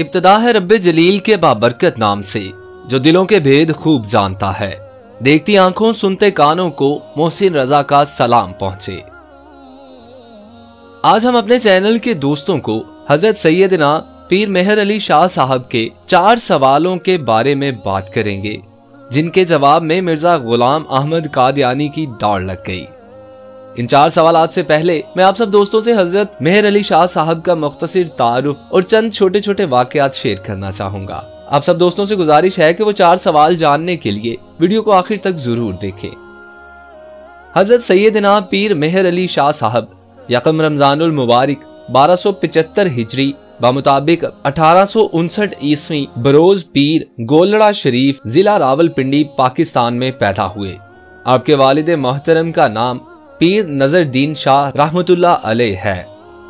इब्तिदा है रब्बे जलील के बाबरकत नाम से, जो दिलों के भेद खूब जानता है। देखती आंखों सुनते कानों को मोहसिन रजा का सलाम पहुंचे। आज हम अपने चैनल के दोस्तों को हजरत सैयदना पीर मेहर अली शाह साहब के 4 सवालों के बारे में बात करेंगे, जिनके जवाब में मिर्जा गुलाम अहमद कादियानी की दौड़ लग गई। इन 4 सवाल से पहले मैं आप सब दोस्तों से हजरत मेहर अली शाह साहब का मुख्तसर तारुफ और चंद छोटे छोटे वाकयात शेयर करना चाहूंगा। आप सब दोस्तों से गुजारिश है कि वो 4 सवाल जानने के लिए वीडियो को आखिर तक जरूर देखें। हजरत सैयदना पीर मेहर अली शाह साहब यकम रमजानुल मुबारक 1275 हिजरी बामुताबिक 1859 ईस्वी बरोज पीर गोलड़ा शरीफ जिला रावलपिंडी पाकिस्तान में पैदा हुए। आपके वालिदे मोहतरम का नाम पीर नजर दीन शाह रहमतुल्लाह अलैह है।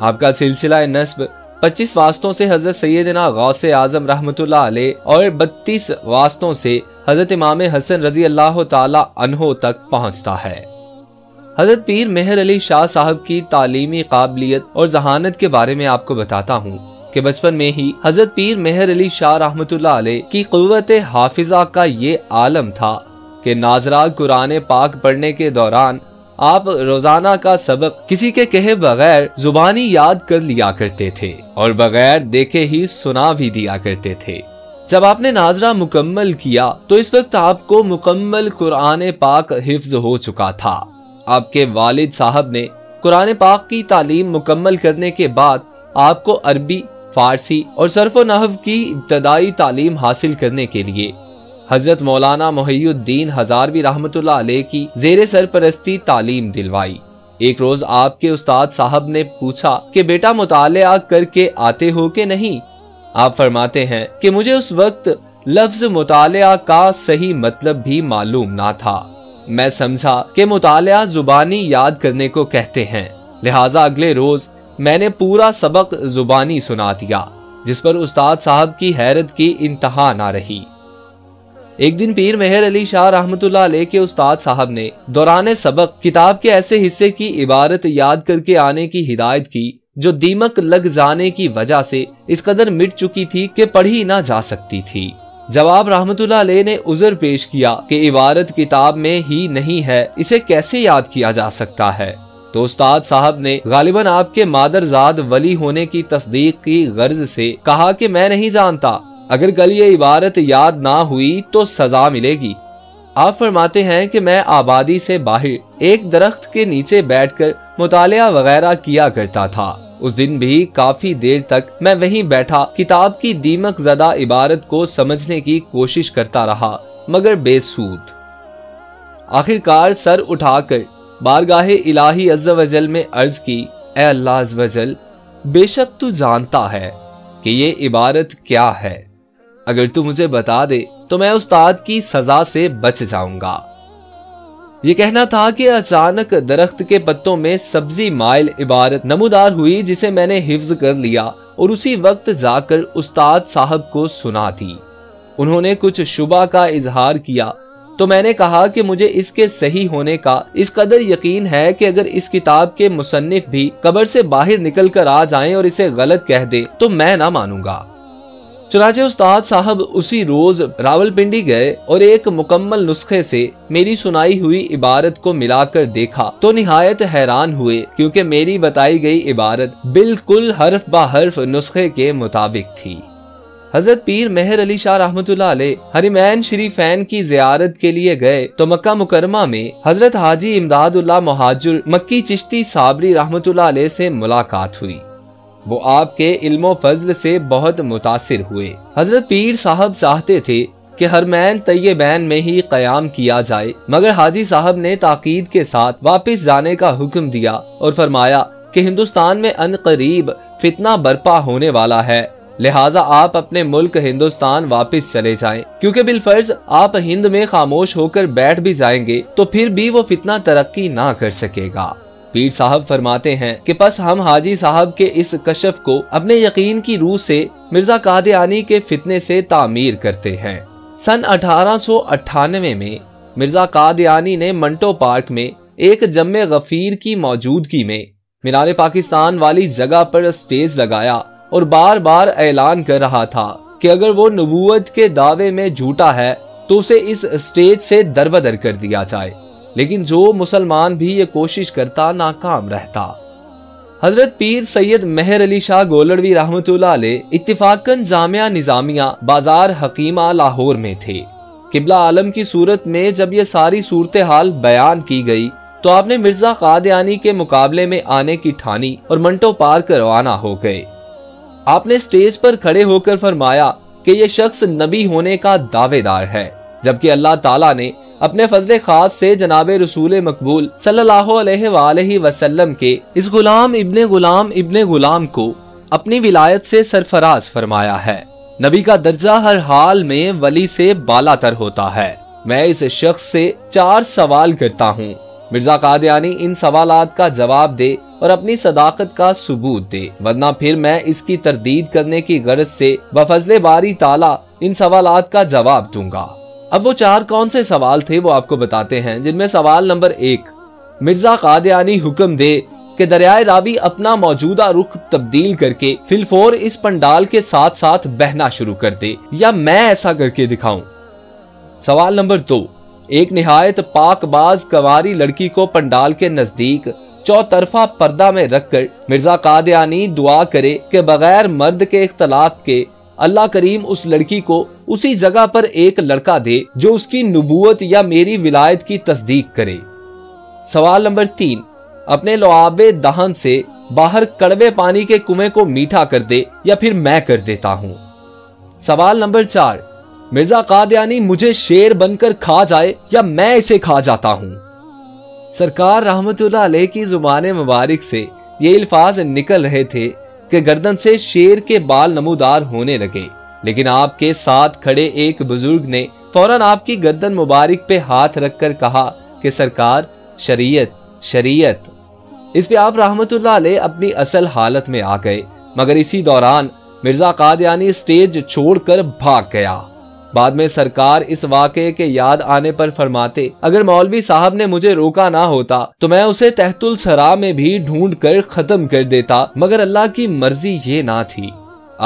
आपका सिलसिला नस्ब 25 वास्तों से हजरत सैयदना गौसे आजम रहमतुल्लाह अलैह और 32 वास्तों से हजरत इमाम हसन रजी अल्लाह ताला अन्हो तक पहुंचता है। हजरत पीर मेहर अली शाह साहब की तालीमी काबिलियत और जहानत के बारे में आपको बताता हूँ कि बचपन में ही हजरत पीर मेहर अली शाह रहमतुल्लाह अलैह की क़ुव्वत हाफिजा का ये आलम था कि नाजरा कुरान पाक पढ़ने के दौरान आप रोजाना का सबक किसी के कहे बगैर जुबानी याद कर लिया करते थे और बगैर देखे ही सुना भी दिया करते थे। जब आपने नाजरा मुकम्मल किया तो इस वक्त आपको मुकम्मल कुरान पाक हिफ्ज हो चुका था। आपके वालिद साहब ने कुरान पाक की तालीम मुकम्मल करने के बाद आपको अरबी, फारसी और सर्फ नहव की इब्तदाई तालीम हासिल करने के लिए हजरत मौलाना मुहियुद्दीन हजार भी रहमतुल्लाह अलैह की जेर सरपरस्ती तालीम दिलवाई। एक रोज आपके उस्ताद साहब ने पूछा कि बेटा मुतालिया करके आते हो कि नहीं? आप फरमाते हैं कि मुझे उस वक्त लफ्ज मुतालिया का सही मतलब भी मालूम ना था। मैं समझा कि मुतालिया जुबानी याद करने को कहते हैं, लिहाजा अगले रोज मैंने पूरा सबक जुबानी सुना दिया, जिस पर उस्ताद साहब की हैरत की इंतहा ना रही। एक दिन पीर मेहर अली शाह रहमतुल्लाह अलैह के उस्ताद साहब ने दौराने सबक किताब के ऐसे हिस्से की इबारत याद करके आने की हिदायत की जो दीमक लग जाने की वजह से इस कदर मिट चुकी थी कि पढ़ी ना जा सकती थी। जवाब रहमतुल्लाह अलैह ने उजर पेश किया कि इबारत किताब में ही नहीं है, इसे कैसे याद किया जा सकता है। तो उस्ताद साहब ने गालिबन आपके मादरजाद वली होने की तस्दीक की गर्ज से कहा कि मैं नहीं जानता, अगर कल ये इबारत याद ना हुई तो सजा मिलेगी। आप फरमाते हैं कि मैं आबादी से बाहर एक दरख्त के नीचे बैठकर मुतालिया वगैरह किया करता था। उस दिन भी काफी देर तक मैं वहीं बैठा किताब की दीमक ज़दा इबारत को समझने की कोशिश करता रहा, मगर बेसूद। आखिरकार सर उठाकर बारगाहे इलाही अज़्ज़ा वजल में अर्ज की, ए अल्लाह अज़्ज़ा वजल, बेशक तू जानता है कि ये इबारत क्या है, अगर तू मुझे बता दे तो मैं उस्ताद की सजा से बच जाऊंगा। ये कहना था कि अचानक दरख्त के पत्तों में सब्जी माइल इबारत नमूदार हुई, जिसे मैंने हिफ्ज कर लिया और उसी वक्त जाकर उस्ताद साहब को सुना दी। उन्होंने कुछ शुबा का इजहार किया तो मैंने कहा कि मुझे इसके सही होने का इस कदर यकीन है कि अगर इस किताब के मुसन्निफ भी कब्र से बाहर निकल कर आ जाएं और इसे गलत कह दे तो मैं ना मानूंगा। चुनाचे उस्ताद साहब उसी रोज रावलपिंडी गए और एक मुकम्मल नुस्खे से मेरी सुनाई हुई इबारत को मिलाकर देखा तो निहायत हैरान हुए, क्योंकि मेरी बताई गई इबारत बिल्कुल हर्फ बा हर्फ नुस्खे के मुताबिक थी। हजरत पीर मेहर अली शाह रहमतुल्लाह अलैह हरिमैन शरीफैन की जियारत के लिए गए तो मक्का मुकरमा में हजरत हाजी इमदादुल्लाह मुहाजिर मक्की चिश्ती साबरी रहमतुल्लाह अलैह से मुलाकात हुई। वो आपके इल्मो फजल से बहुत मुतासिर हुए। हजरत पीर साहब चाहते थे कि हरमैन तय्यबैन में ही कयाम किया जाए, मगर हाजी साहब ने ताकीद के साथ वापस जाने का हुक्म दिया और फरमाया कि हिंदुस्तान में अनकरीब फितना बरपा होने वाला है, लिहाजा आप अपने मुल्क हिंदुस्तान वापस चले जाएं, क्योंकि बिलफर्ज आप हिंद में खामोश होकर बैठ भी जाएंगे तो फिर भी वो फितना तरक्की ना कर सकेगा। पीर साहब फरमाते हैं कि बस हम हाजी साहब के इस कशफ को अपने यकीन की रूह से मिर्जा कादियानी के फितने से तामीर करते हैं। सन 1898 में मिर्जा कादियानी ने मंटो पार्क में एक जम्मे गफीर की मौजूदगी में मीनार पाकिस्तान वाली जगह पर स्टेज लगाया और बार बार ऐलान कर रहा था कि अगर वो नबूवत के दावे में झूठा है तो उसे इस स्टेज से दरबदर कर दिया जाए, लेकिन जो मुसलमान भी ये कोशिश करता नाकाम रहता। हजरत पीर सैयद मेहर अली शाह गोलड़वी रहमतुल्लाह अलैह इत्तिफाकन जामिया निजामिया बाजार हकीमा लाहौर में थे। किबला आलम की सूरत में जब ये सारी सूरत हाल बयान की गई तो आपने मिर्जा कादियानी के मुकाबले में आने की ठानी और मंटो पार्क रवाना हो गए। आपने स्टेज पर खड़े होकर फरमाया कि ये शख्स नबी होने का दावेदार है, जबकि अल्लाह ताला ने अपने फजल खास से जनाबे रसूल मकबूल सल्लल्लाहु अलैहि वसल्लम के इस गुलाम इब्ने गुलाम को अपनी विलायत से सरफराज फरमाया है। नबी का दर्जा हर हाल में वली से बाला तर होता है। मैं इस शख्स से 4 सवाल करता हूँ। मिर्जा कादियानी इन सवालात का जवाब दे और अपनी सदाकत का सबूत दे, वरना फिर मैं इसकी तरदीद करने की गर्ज से बफजले बारी ताला इन सवालात का जवाब दूंगा। अब वो 4 कौन से सवाल थे वो आपको बताते हैं, जिनमें सवाल नंबर 1, मिर्जा कादियानी हुक्म दे कि दरियाए रावी अपना मौजूदा रुख तब्दील करके फिलफोर इस पंडाल के साथ साथ बहना शुरू कर दे, या मैं ऐसा करके दिखाऊं। सवाल नंबर 2, एक निहायत पाकबाज कवारी लड़की को पंडाल के नजदीक चौतरफा पर्दा में रखकर मिर्जा कादियानी दुआ करे कि बगैर मर्द के इख्तलात के अल्लाह करीम उस लड़की को उसी जगह पर एक लड़का दे जो उसकी नबूवत या मेरी विलायत की तस्दीक करे। सवाल नंबर 3, अपने लुआबे दहन से बाहर कड़वे पानी के कुएं को मीठा कर दे, या फिर मैं कर देता हूँ। सवाल नंबर 4, मिर्जा कादियानी मुझे शेर बनकर खा जाए, या मैं इसे खा जाता हूँ। सरकार रहमतुल्लाह अलैह की जुबान मुबारक से ये अल्फाज निकल रहे थे के गर्दन से शेर के बाल नमूदार होने लगे, लेकिन आपके साथ खड़े एक बुजुर्ग ने फौरन आपकी गर्दन मुबारक पे हाथ रखकर कहा कि सरकार शरीयत। इस पे आप रहमतुल्लाह अलैह अपनी असल हालत में आ गए, मगर इसी दौरान मिर्जा कादियानी स्टेज छोड़कर भाग गया। बाद में सरकार इस वाकये के याद आने पर फरमाते, अगर मौलवी साहब ने मुझे रोका ना होता तो मैं उसे तहतुल सरा में भी ढूंढ कर खत्म कर देता, मगर अल्लाह की मर्जी ये ना थी।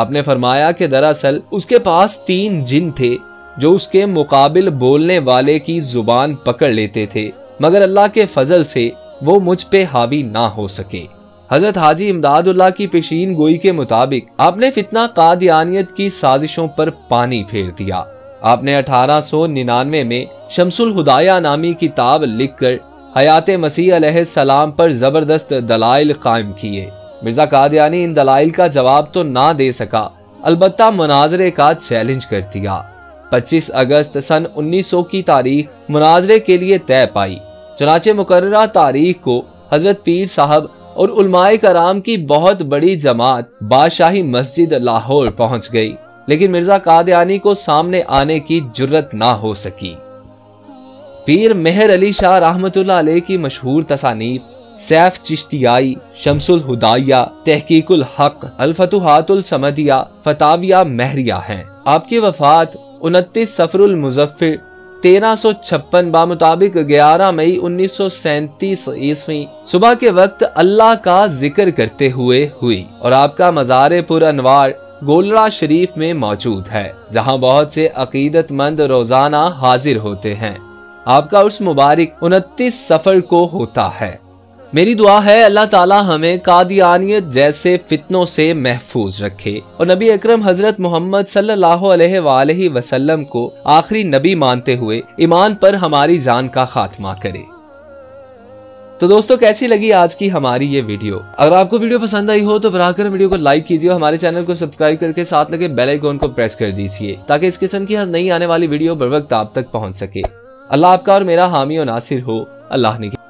आपने फरमाया कि दरअसल उसके पास 3 जिन थे जो उसके मुकाबिल बोलने वाले की जुबान पकड़ लेते थे, मगर अल्लाह के फजल से वो मुझ पे हावी ना हो सके। हजरत हाजी इमदादुल्लाह की पेशीन गोई के मुताबिक आपने फितना कादियानियत की साजिशों पर पानी फेर दिया। आपने 1899 में शमसुल हुदाया नामी किताब लिखकर हयात मसीह अलैहि सलाम पर जबरदस्त दलाइल कायम किए। मिर्जा कादियानी इन दलाइल का जवाब तो ना दे सका, अलबत्ता मुनाजरे का चैलेंज कर दिया। 25 अगस्त सन 1900 की तारीख मुनाजरे के लिए तय पाई। चुनाचे मुकर्रा तारीख को हजरत पीर साहब और उलमाए कराम की बहुत बड़ी जमात बादशाही मस्जिद लाहौर पहुंच गई, लेकिन मिर्जा कादियानी को सामने आने की जुर्रत ना हो सकी। पीर मेहर अली शाह रहमतुल्लाह अलैह की मशहूर तसानीफ सैफ चिश्तियाई, शम्सुल हुदाया, तहकीकुल हक, अल फतुहातुल समदिया, फताविया महरिया हैं। आपकी वफात 29 सफरुल मुजफ्फिर 1356 बामुताबिक 11 मई 1937 ईस्वी सुबह के वक्त अल्लाह का जिक्र करते हुए हुई, और आपका मज़ारे पुर अनवार गोलरा शरीफ में मौजूद है, जहां बहुत से अकीदतमंद रोजाना हाजिर होते हैं। आपका उर्स मुबारक 29 सफर को होता है। मेरी दुआ है अल्लाह ताला हमें कादियानियत जैसे फितनों से महफूज रखे और नबी अकरम हजरत मोहम्मद सल्लल्लाहु अलैहि वसल्लम को आखिरी नबी मानते हुए ईमान पर हमारी जान का खात्मा करे। तो दोस्तों, कैसी लगी आज की हमारी ये वीडियो? अगर आपको वीडियो पसंद आई हो तो बराबर वीडियो को लाइक कीजिए, हमारे चैनल को सब्सक्राइब करके साथ लगे बेल आइकॉन को प्रेस कर दीजिए, ताकि इस किस्म की हर नई आने वाली वीडियो बर वक्त आप तक पहुंच सके। अल्लाह आपका और मेरा हामी और नासिर हो। अल्लाह ने